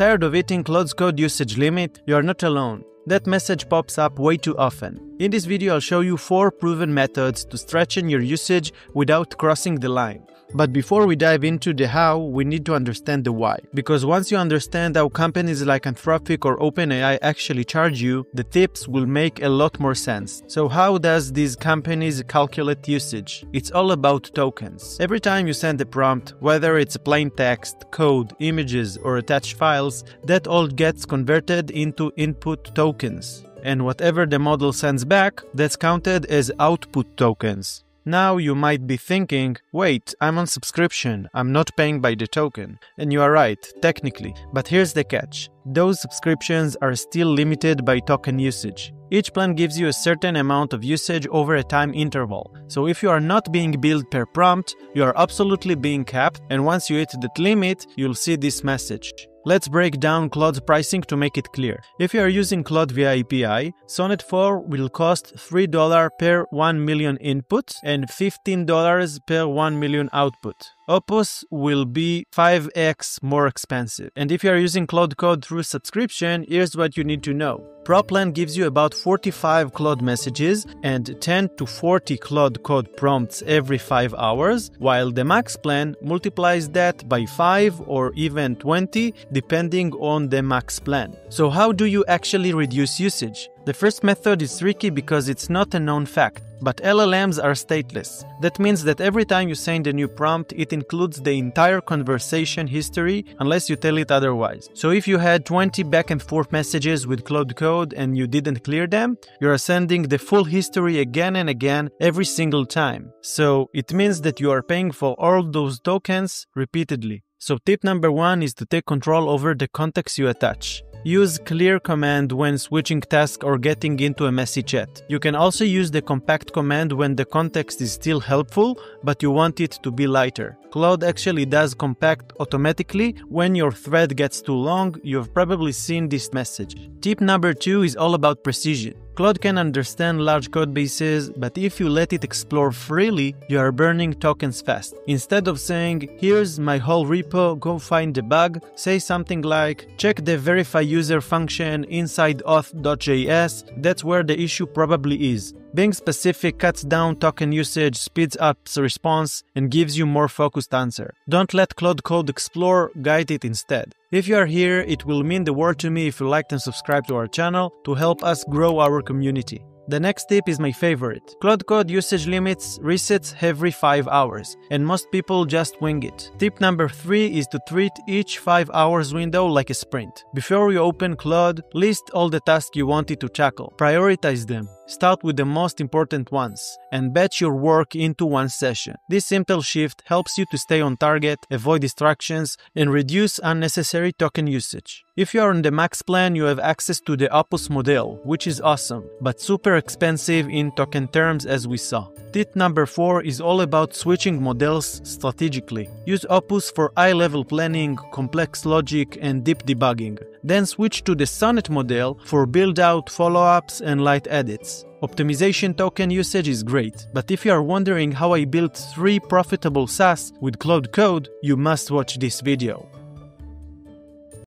tired of hitting Claude's code usage limit? You're not alone. That message pops up way too often. In this video, I'll show you 4 proven methods to stretching your usage without crossing the line. But before we dive into the how, we need to understand the why. Because once you understand how companies like Anthropic or OpenAI actually charge you, the tips will make a lot more sense. So how does these companies calculate usage? It's all about tokens. Every time you send a prompt, whether it's plain text, code, images, or attached files, that all gets converted into input tokens. And whatever the model sends back, that's counted as output tokens. Now you might be thinking, wait, I'm on subscription, I'm not paying by the token. And you are right, technically. But here's the catch. Those subscriptions are still limited by token usage. Each plan gives you a certain amount of usage over a time interval. So if you are not being billed per prompt, you are absolutely being capped, and once you hit that limit, you'll see this message. Let's break down Claude's pricing to make it clear. If you are using Claude via API, Sonnet 4 will cost $3 per 1 million input and $15 per 1 million output. Opus will be 5x more expensive. And if you are using Claude Code through subscription, here's what you need to know. Pro plan gives you about 45 Claude messages and 10 to 40 Claude Code prompts every 5 hours, while the Max plan multiplies that by 5 or even 20, depending on the Max plan. So how do you actually reduce usage? The first method is tricky because it's not a known fact. But LLMs are stateless. That means that every time you send a new prompt, it includes the entire conversation history unless you tell it otherwise. So if you had 20 back and forth messages with Claude Code and you didn't clear them, you are sending the full history again and again every single time. So it means that you are paying for all those tokens repeatedly. So tip number 1 is to take control over the context you attach. Use clear command when switching tasks or getting into a messy chat. You can also use the compact command when the context is still helpful, but you want it to be lighter. Claude actually does compact automatically when your thread gets too long. You've probably seen this message. Tip number 2 is all about precision. Claude can understand large code bases, but if you let it explore freely, you are burning tokens fast. Instead of saying, here's my whole repo, go find the bug, say something like, check the verify user function inside auth.js, that's where the issue probably is. Being specific cuts down token usage, speeds up response, and gives you more focused answer. Don't let Claude Code explore, guide it instead. If you are here, it will mean the world to me if you liked and subscribed to our channel to help us grow our community. The next tip is my favorite. Claude Code usage limits resets every 5 hours, and most people just wing it. Tip number 3 is to treat each 5 hours window like a sprint. Before you open Claude, list all the tasks you wanted to tackle. Prioritize them. Start with the most important ones, and batch your work into one session. This simple shift helps you to stay on target, avoid distractions, and reduce unnecessary token usage. If you are on the Max plan, you have access to the Opus model, which is awesome, but super expensive in token terms as we saw. Tip number 4 is all about switching models strategically. Use Opus for high-level planning, complex logic, and deep debugging. Then switch to the Sonnet model for build-out, follow-ups, and light edits. Optimization token usage is great, but if you are wondering how I built 3 profitable SaaS with Claude Code, you must watch this video.